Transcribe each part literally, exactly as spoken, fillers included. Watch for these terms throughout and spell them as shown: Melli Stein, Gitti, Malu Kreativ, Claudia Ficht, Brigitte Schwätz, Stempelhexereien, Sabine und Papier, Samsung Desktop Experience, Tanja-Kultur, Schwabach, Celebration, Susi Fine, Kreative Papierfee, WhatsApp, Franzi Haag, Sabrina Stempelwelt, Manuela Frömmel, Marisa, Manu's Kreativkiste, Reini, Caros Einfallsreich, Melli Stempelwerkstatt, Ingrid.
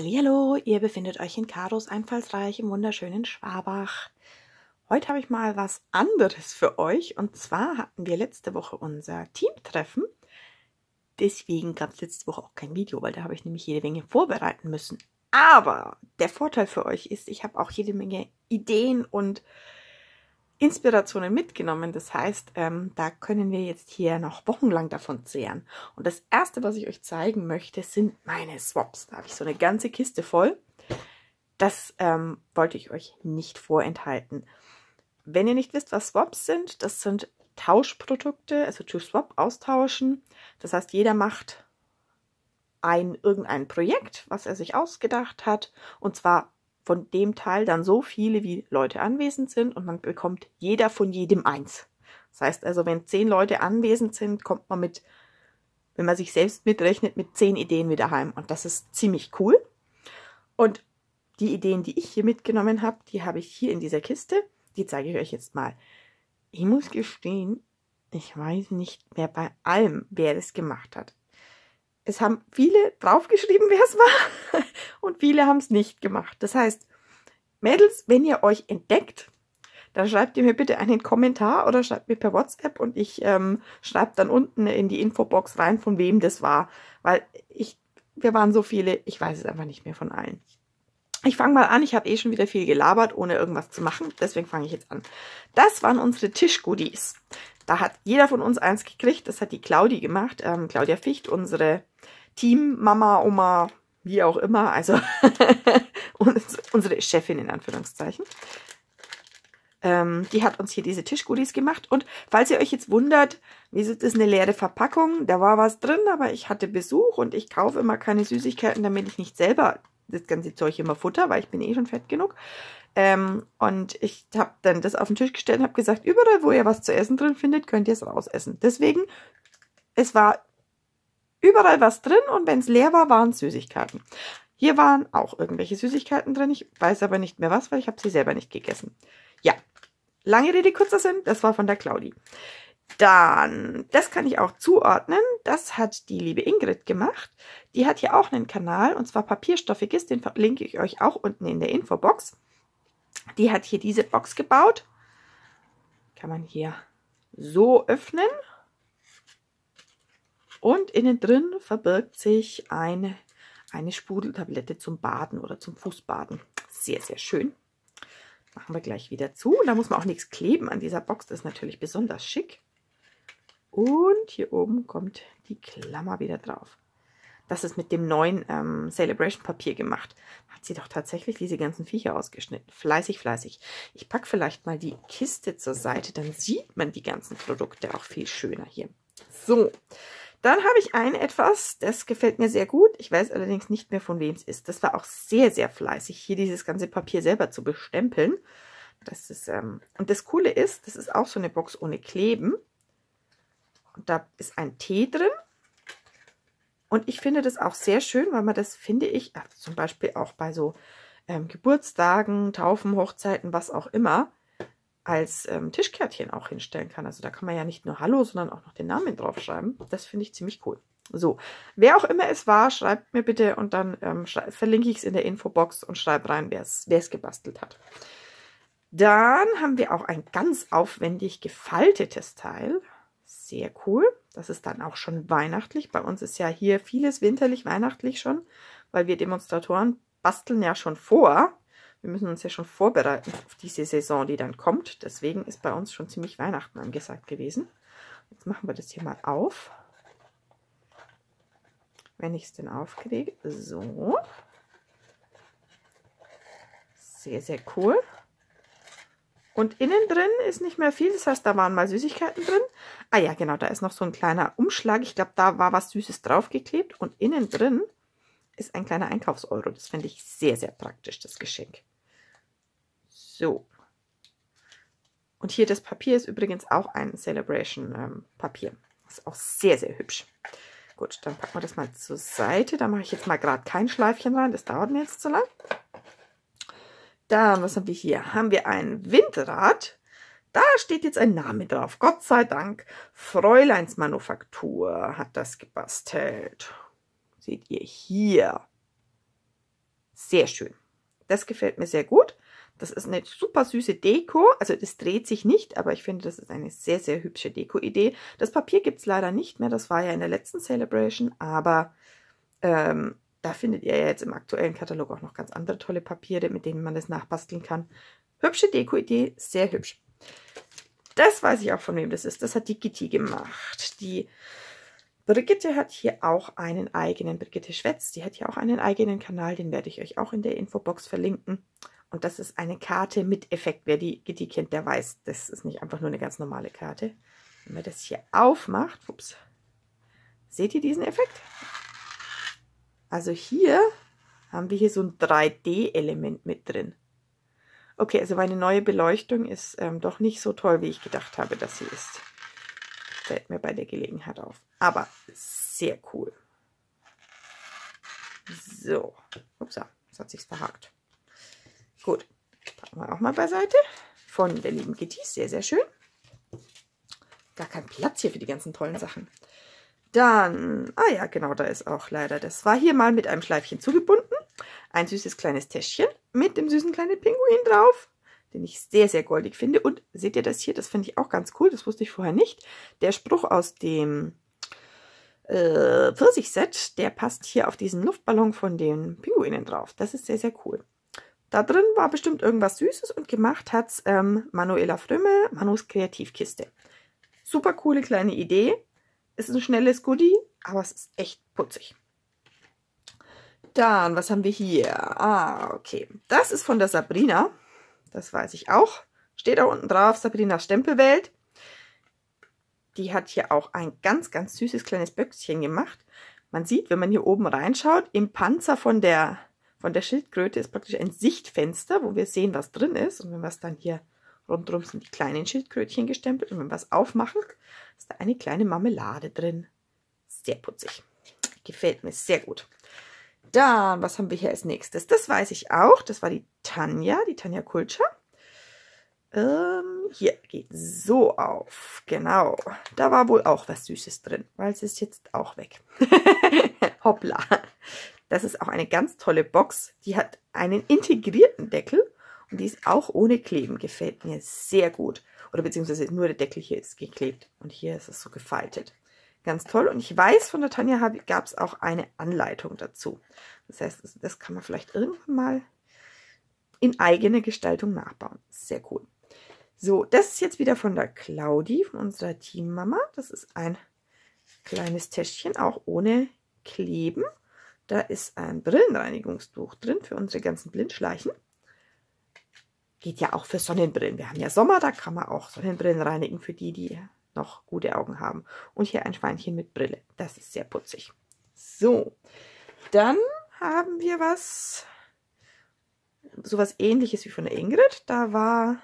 Hallihallo, ihr befindet euch in Caros Einfallsreich im wunderschönen Schwabach. Heute habe ich mal was anderes für euch, und zwar hatten wir letzte Woche unser Teamtreffen. Deswegen gab es letzte Woche auch kein Video, weil da habe ich nämlich jede Menge vorbereiten müssen. Aber der Vorteil für euch ist, ich habe auch jede Menge Ideen und Inspirationen mitgenommen. Das heißt, ähm, da können wir jetzt hier noch wochenlang davon zehren. Und das Erste, was ich euch zeigen möchte, sind meine Swaps. Da habe ich so eine ganze Kiste voll. Das ähm, wollte ich euch nicht vorenthalten. Wenn ihr nicht wisst, was Swaps sind, das sind Tauschprodukte, also to swap, austauschen. Das heißt, jeder macht ein irgendein Projekt, was er sich ausgedacht hat, und zwar von dem Teil dann so viele, wie Leute anwesend sind, und man bekommt jeder von jedem eins. Das heißt also, wenn zehn Leute anwesend sind, kommt man mit, wenn man sich selbst mitrechnet, mit zehn Ideen wieder heim, und das ist ziemlich cool. Und die Ideen, die ich hier mitgenommen habe, die habe ich hier in dieser Kiste, die zeige ich euch jetzt mal. Ich muss gestehen, ich weiß nicht mehr bei allem, wer das gemacht hat. Es haben viele draufgeschrieben, wer es war, und viele haben es nicht gemacht. Das heißt, Mädels, wenn ihr euch entdeckt, dann schreibt ihr mir bitte einen Kommentar oder schreibt mir per WhatsApp, und ich ähm, schreibe dann unten in die Infobox rein, von wem das war. Weil ich, wir waren so viele, ich weiß es einfach nicht mehr von allen. Ich fange mal an, ich habe eh schon wieder viel gelabert, ohne irgendwas zu machen. Deswegen fange ich jetzt an. Das waren unsere Tischgoodies. Da hat jeder von uns eins gekriegt. Das hat die Claudi gemacht. Ähm, Claudia Ficht, unsere Team-Mama, Oma, wie auch immer. Also unsere Chefin in Anführungszeichen. Ähm, die hat uns hier diese Tischgoodies gemacht. Und falls ihr euch jetzt wundert, wieso ist das eine leere Verpackung? Da war was drin, aber ich hatte Besuch, und ich kaufe immer keine Süßigkeiten, damit ich nicht selber das ganze Zeug immer Futter, weil ich bin eh schon fett genug. Ähm, und ich habe dann das auf den Tisch gestellt und habe gesagt, überall, wo ihr was zu essen drin findet, könnt ihr es rausessen. Deswegen, es war überall was drin, und wenn es leer war, waren es Süßigkeiten. Hier waren auch irgendwelche Süßigkeiten drin. Ich weiß aber nicht mehr was, weil ich habe sie selber nicht gegessen. Ja, lange Rede, kurzer Sinn, das war von der Claudi. Dann, das kann ich auch zuordnen, das hat die liebe Ingrid gemacht. Die hat hier auch einen Kanal, und zwar Papierstoffig ist, den verlinke ich euch auch unten in der Infobox. Die hat hier diese Box gebaut. Kann man hier so öffnen. Und innen drin verbirgt sich eine, eine Sprudeltablette zum Baden oder zum Fußbaden. Sehr, sehr schön. Machen wir gleich wieder zu. Da muss man auch nichts kleben an dieser Box, das ist natürlich besonders schick. Und hier oben kommt die Klammer wieder drauf. Das ist mit dem neuen ähm, Celebration Papier gemacht. Hat sie doch tatsächlich diese ganzen Viecher ausgeschnitten. Fleißig, fleißig. Ich packe vielleicht mal die Kiste zur Seite, dann sieht man die ganzen Produkte auch viel schöner hier. So, dann habe ich ein etwas, das gefällt mir sehr gut. Ich weiß allerdings nicht mehr, von wem es ist. Das war auch sehr, sehr fleißig, hier dieses ganze Papier selber zu bestempeln. Das ist, ähm, und das Coole ist, das ist auch so eine Box ohne Kleben. Und da ist ein Tee drin, und ich finde das auch sehr schön, weil man das, finde ich, also zum Beispiel auch bei so ähm, Geburtstagen, Taufen, Hochzeiten, was auch immer, als ähm, Tischkärtchen auch hinstellen kann. Also da kann man ja nicht nur Hallo, sondern auch noch den Namen draufschreiben. Das finde ich ziemlich cool. So, wer auch immer es war, schreibt mir bitte, und dann ähm, verlinke ich es in der Infobox und schreibe rein, wer es gebastelt hat. Dann haben wir auch ein ganz aufwendig gefaltetes Teil. Sehr cool. Das ist dann auch schon weihnachtlich. Bei uns ist ja hier vieles winterlich, weihnachtlich schon, weil wir Demonstratoren basteln ja schon vor. Wir müssen uns ja schon vorbereiten auf diese Saison, die dann kommt. Deswegen ist bei uns schon ziemlich Weihnachten angesagt gewesen. Jetzt machen wir das hier mal auf. Wenn ich es denn aufkriege. So. Sehr, sehr cool. Und innen drin ist nicht mehr viel, das heißt, da waren mal Süßigkeiten drin. Ah ja, genau, da ist noch so ein kleiner Umschlag. Ich glaube, da war was Süßes draufgeklebt. Und innen drin ist ein kleiner Einkaufseuro. Das finde ich sehr, sehr praktisch, das Geschenk. So. Und hier das Papier ist übrigens auch ein Celebration-Papier. Ähm, ist auch sehr, sehr hübsch. Gut, dann packen wir das mal zur Seite. Da mache ich jetzt mal gerade kein Schleifchen rein. Das dauert mir jetzt zu lang. Dann, was haben wir hier? Haben wir ein Windrad. Da steht jetzt ein Name drauf. Gott sei Dank. Fräuleinsmanufaktur hat das gebastelt. Seht ihr hier. sehr schön. Das gefällt mir sehr gut. Das ist eine super süße Deko. Also das dreht sich nicht, aber ich finde, das ist eine sehr, sehr hübsche Deko-Idee. Das Papier gibt es leider nicht mehr. Das war ja in der letzten Celebration. Aber ähm, da findet ihr ja jetzt im aktuellen Katalog auch noch ganz andere tolle Papiere, mit denen man das nachbasteln kann. Hübsche Deko-Idee, sehr hübsch. Das weiß ich auch, von wem das ist. Das hat die Gitti gemacht. Die Brigitte hat hier auch einen eigenen, Brigitte Schwätz, die hat hier auch einen eigenen Kanal. Den werde ich euch auch in der Infobox verlinken. Und das ist eine Karte mit Effekt. Wer die Gitti kennt, der weiß, das ist nicht einfach nur eine ganz normale Karte. Wenn man das hier aufmacht, ups, seht ihr diesen Effekt? Also hier haben wir hier so ein drei D-Element mit drin. Okay, also meine neue Beleuchtung ist ähm, doch nicht so toll, wie ich gedacht habe, dass sie ist. Fällt mir bei der Gelegenheit auf. Aber sehr cool. So, ups, jetzt hat sich's verhakt. Gut, packen wir auch mal beiseite. Von der lieben Gitti, sehr, sehr schön. Gar kein Platz hier für die ganzen tollen Sachen. Dann, ah ja, genau, da ist auch leider, das war hier mal mit einem Schleifchen zugebunden. Ein süßes kleines Täschchen mit dem süßen kleinen Pinguin drauf, den ich sehr, sehr goldig finde. Und seht ihr das hier? Das finde ich auch ganz cool, das wusste ich vorher nicht. Der Spruch aus dem äh, Pfirsich-Set, der passt hier auf diesen Luftballon von den Pinguinen drauf. Das ist sehr, sehr cool. Da drin war bestimmt irgendwas Süßes und gemacht hat es ähm, Manuela Frömmel, Manu's Kreativkiste. Super coole kleine Idee. Ist ein schnelles Goodie, aber es ist echt putzig. Dann, was haben wir hier? Ah, okay. Das ist von der Sabrina. Das weiß ich auch. Steht auch unten drauf, Sabrina Stempelwelt. Die hat hier auch ein ganz, ganz süßes kleines Böckchen gemacht. Man sieht, wenn man hier oben reinschaut, im Panzer von der... Von der Schildkröte ist praktisch ein Sichtfenster, wo wir sehen, was drin ist. Und wenn wir es dann hier rundherum sind, die kleinen Schildkrötchen gestempelt. Und wenn wir es aufmachen, ist da eine kleine Marmelade drin. Sehr putzig. Gefällt mir sehr gut. Dann, was haben wir hier als nächstes? Das weiß ich auch. Das war die Tanja, die Tanja-Kultur. Ähm, hier geht so auf. Genau. Da war wohl auch was Süßes drin, weil es ist jetzt auch weg. Hoppla. Das ist auch eine ganz tolle Box. Die hat einen integrierten Deckel und die ist auch ohne Kleben. Gefällt mir sehr gut. Oder beziehungsweise nur der Deckel hier ist geklebt und hier ist es so gefaltet. Ganz toll. Und ich weiß, von der Tanja gab es auch eine Anleitung dazu. Das heißt, das kann man vielleicht irgendwann mal in eigene Gestaltung nachbauen. Sehr cool. So, das ist jetzt wieder von der Claudi, von unserer Teammama. Das ist ein kleines Täschchen, auch ohne Kleben. Da ist ein Brillenreinigungstuch drin für unsere ganzen Blindschleichen. Geht ja auch für Sonnenbrillen. Wir haben ja Sommer, da kann man auch Sonnenbrillen reinigen für die, die noch gute Augen haben. Und hier ein Schweinchen mit Brille. Das ist sehr putzig. So, dann haben wir was, sowas Ähnliches wie von der Ingrid. Da war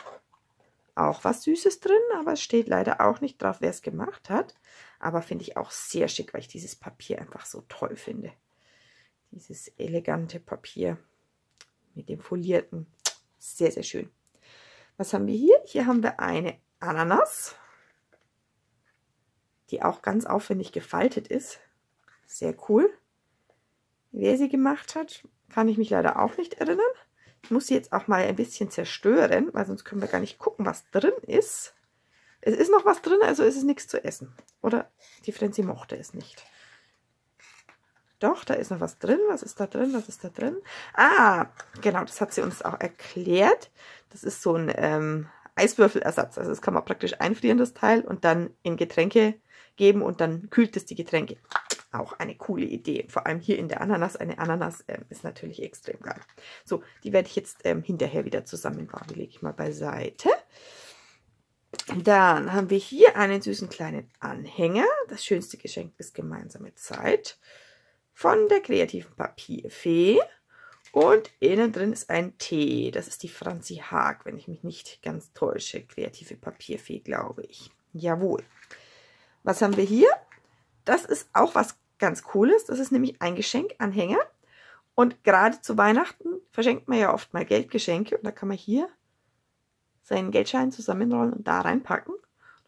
auch was Süßes drin, aber es steht leider auch nicht drauf, wer es gemacht hat. Aber finde ich auch sehr schick, weil ich dieses Papier einfach so toll finde. Dieses elegante Papier mit dem folierten. Sehr, sehr schön. Was haben wir hier? Hier haben wir eine Ananas, die auch ganz aufwendig gefaltet ist. Sehr cool. Wer sie gemacht hat, kann ich mich leider auch nicht erinnern. Ich muss sie jetzt auch mal ein bisschen zerstören, weil sonst können wir gar nicht gucken, was drin ist. Es ist noch was drin, also ist es nichts zu essen. Oder die Franzi mochte es nicht. Doch, da ist noch was drin. Was ist da drin? Was ist da drin? Ah, genau, das hat sie uns auch erklärt. Das ist so ein ähm, Eiswürfelersatz. Also das kann man praktisch einfrieren, das Teil, und dann in Getränke geben und dann kühlt es die Getränke. Auch eine coole Idee. Vor allem hier in der Ananas. Eine Ananas ähm, ist natürlich extrem geil. So, die werde ich jetzt ähm, hinterher wieder zusammenbauen. Die lege ich mal beiseite. Dann haben wir hier einen süßen kleinen Anhänger. Das schönste Geschenk ist gemeinsame Zeit. Von der kreativen Papierfee. Und innen drin ist ein Tee. Das ist die Franzi Haag, wenn ich mich nicht ganz täusche. Kreative Papierfee, glaube ich. Jawohl. Was haben wir hier? Das ist auch was ganz Cooles. Das ist nämlich ein Geschenkanhänger. Und gerade zu Weihnachten verschenkt man ja oft mal Geldgeschenke. Und da kann man hier seinen Geldschein zusammenrollen und da reinpacken.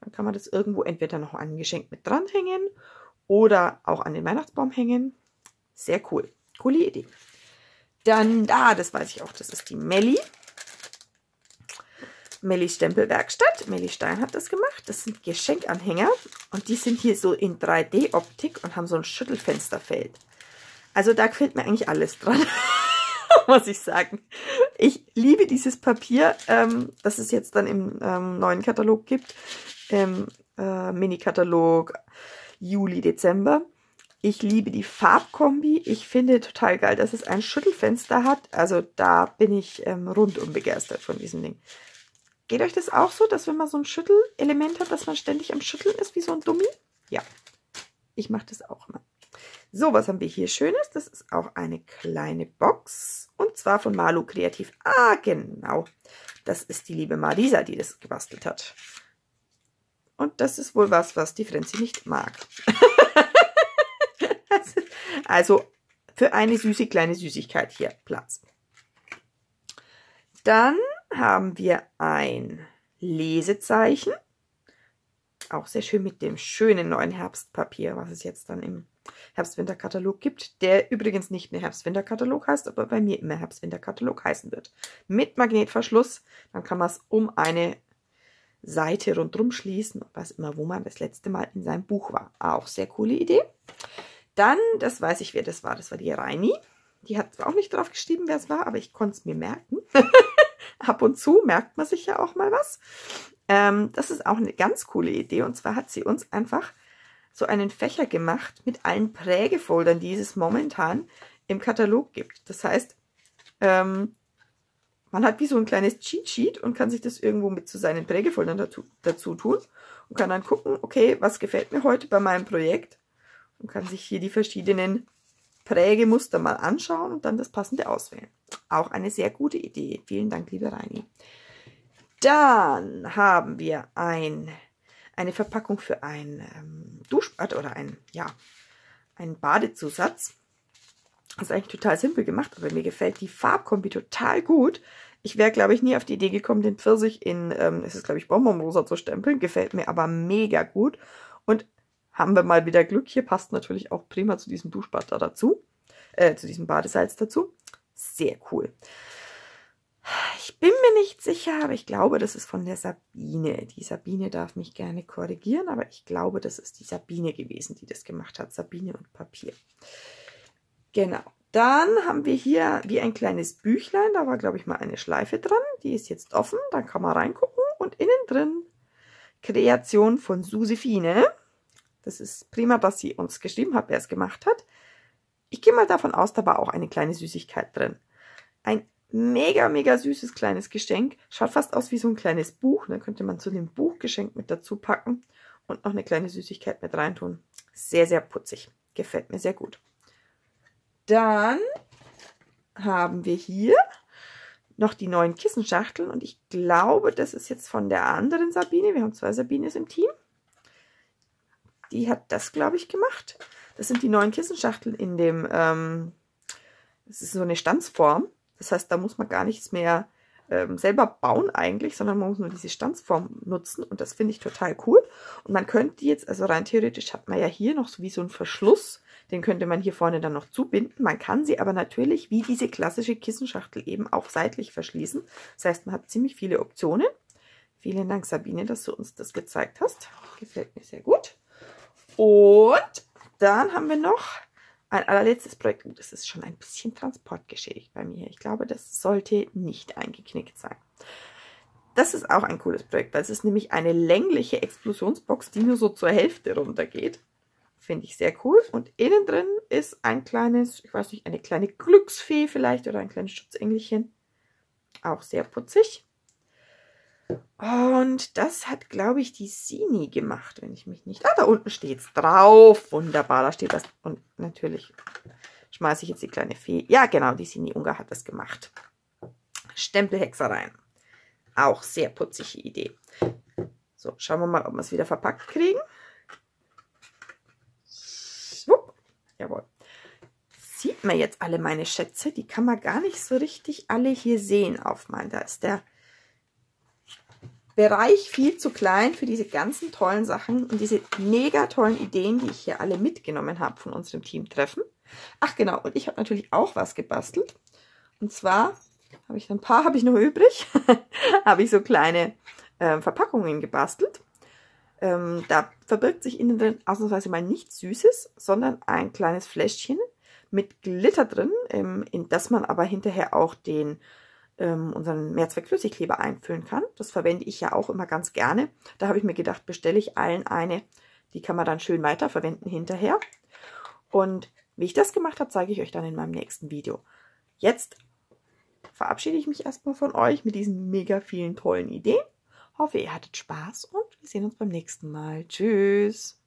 Dann kann man das irgendwo entweder noch an ein Geschenk mit dranhängen oder auch an den Weihnachtsbaum hängen. Sehr cool. Coole Idee. Dann, ah, das weiß ich auch, das ist die Melli. Melli Stempelwerkstatt. Melli Stein hat das gemacht. Das sind Geschenkanhänger. Und die sind hier so in drei D Optik und haben so ein Schüttelfensterfeld. Also da gefällt mir eigentlich alles dran, muss ich sagen. Ich liebe dieses Papier, ähm, das es jetzt dann im ähm, neuen Katalog gibt. Im äh, Mini-Katalog Juli, Dezember. Ich liebe die Farbkombi. Ich finde total geil, dass es ein Schüttelfenster hat. Also da bin ich ähm, rundum begeistert von diesem Ding. Geht euch das auch so, dass wenn man so ein Schüttelelement hat, dass man ständig am Schütteln ist, wie so ein Dummi? Ja, ich mache das auch mal. So, was haben wir hier Schönes? Das ist auch eine kleine Box. Und zwar von Malu Kreativ. Ah, genau. Das ist die liebe Marisa, die das gebastelt hat. Und das ist wohl was, was die Franzi nicht mag. Also, für eine süße kleine Süßigkeit hier Platz. Dann haben wir ein Lesezeichen. Auch sehr schön mit dem schönen neuen Herbstpapier, was es jetzt dann im Herbst-Winter-Katalog gibt. Der übrigens nicht mehr Herbst-Winter-Katalog heißt, aber bei mir immer Herbst-Winter-Katalog heißen wird. Mit Magnetverschluss. Dann kann man es um eine Seite rundherum schließen. Und weiß immer, wo man das letzte Mal in seinem Buch war. Auch sehr coole Idee. Dann, das weiß ich, wer das war. Das war die Reini. Die hat zwar auch nicht drauf geschrieben, wer es war, aber ich konnte es mir merken. Ab und zu merkt man sich ja auch mal was. Ähm, das ist auch eine ganz coole Idee. Und zwar hat sie uns einfach so einen Fächer gemacht mit allen Prägefoldern, die es momentan im Katalog gibt. Das heißt, ähm, man hat wie so ein kleines Cheat-Sheet und kann sich das irgendwo mit zu seinen Prägefoldern dazu, dazu tun. Und kann dann gucken, okay, was gefällt mir heute bei meinem Projekt? Und kann sich hier die verschiedenen Prägemuster mal anschauen und dann das passende auswählen. Auch eine sehr gute Idee. Vielen Dank, liebe Reini. Dann haben wir ein, eine Verpackung für ein ähm, Duschbad oder ein, ja, ein Badezusatz. Das ist eigentlich total simpel gemacht, aber mir gefällt die Farbkombi total gut. Ich wäre, glaube ich, nie auf die Idee gekommen, den Pfirsich in, ähm, es ist, glaube ich, Bonbonrosa zu stempeln. Gefällt mir aber mega gut. Und haben wir mal wieder Glück. Hier passt natürlich auch prima zu diesem Duschbad da dazu. Äh, zu diesem Badesalz dazu. Sehr cool. Ich bin mir nicht sicher, aber ich glaube, das ist von der Sabine. Die Sabine darf mich gerne korrigieren, aber ich glaube, das ist die Sabine gewesen, die das gemacht hat. Sabine und Papier. Genau. Dann haben wir hier wie ein kleines Büchlein. Da war, glaube ich, mal eine Schleife dran. Die ist jetzt offen. Da kann man reingucken. Und innen drin Kreation von Susi Fine. Das ist prima, dass sie uns geschrieben hat, wer es gemacht hat. Ich gehe mal davon aus, da war auch eine kleine Süßigkeit drin. Ein mega, mega süßes kleines Geschenk. Schaut fast aus wie so ein kleines Buch. Ne? Könnte man zu dem Buchgeschenk mit dazu packen und noch eine kleine Süßigkeit mit reintun. Sehr, sehr putzig. Gefällt mir sehr gut. Dann haben wir hier noch die neuen Kissenschachteln. Und ich glaube, das ist jetzt von der anderen Sabine. Wir haben zwei Sabines im Team. Die hat das, glaube ich, gemacht. Das sind die neuen Kissenschachteln in dem, ähm, das ist so eine Stanzform. Das heißt, da muss man gar nichts mehr ähm, selber bauen eigentlich, sondern man muss nur diese Stanzform nutzen. Und das finde ich total cool. Und man könnte die jetzt, also rein theoretisch hat man ja hier noch so wie so einen Verschluss. Den könnte man hier vorne dann noch zubinden. Man kann sie aber natürlich wie diese klassische Kissenschachtel eben auch seitlich verschließen. Das heißt, man hat ziemlich viele Optionen. Vielen Dank, Sabine, dass du uns das gezeigt hast. Gefällt mir sehr gut. Und dann haben wir noch ein allerletztes Projekt. Das ist schon ein bisschen transportgeschädigt bei mir. Ich glaube, das sollte nicht eingeknickt sein. Das ist auch ein cooles Projekt, weil es ist nämlich eine längliche Explosionsbox, die nur so zur Hälfte runtergeht. Finde ich sehr cool. Und innen drin ist ein kleines, ich weiß nicht, eine kleine Glücksfee vielleicht oder ein kleines Schutzengelchen. Auch sehr putzig. Und das hat, glaube ich, die Sini gemacht, wenn ich mich nicht... Ah, da unten steht es drauf. Wunderbar, da steht was. Und natürlich schmeiße ich jetzt die kleine Fee. Ja, genau, die Sini Ungar hat das gemacht. Stempelhexereien. Auch sehr putzige Idee. So, schauen wir mal, ob wir es wieder verpackt kriegen. Schwupp. Jawohl. Sieht man jetzt alle meine Schätze? Die kann man gar nicht so richtig alle hier sehen auf meinen. Da ist der Bereich viel zu klein für diese ganzen tollen Sachen und diese mega tollen Ideen, die ich hier alle mitgenommen habe von unserem Teamtreffen. Ach genau, und ich habe natürlich auch was gebastelt. Und zwar habe ich ein paar, habe ich noch übrig, habe ich so kleine äh, Verpackungen gebastelt. Ähm, da verbirgt sich innen drin ausnahmsweise mal nichts Süßes, sondern ein kleines Fläschchen mit Glitter drin, ähm, in das man aber hinterher auch den ähm, unseren Mehrzweckflüssigkleber einfüllen kann. Das verwende ich ja auch immer ganz gerne. Da habe ich mir gedacht, bestelle ich allen eine. Die kann man dann schön weiterverwenden hinterher. Und wie ich das gemacht habe, zeige ich euch dann in meinem nächsten Video. Jetzt verabschiede ich mich erstmal von euch mit diesen mega vielen tollen Ideen. Hoffe, ihr hattet Spaß und wir sehen uns beim nächsten Mal. Tschüss!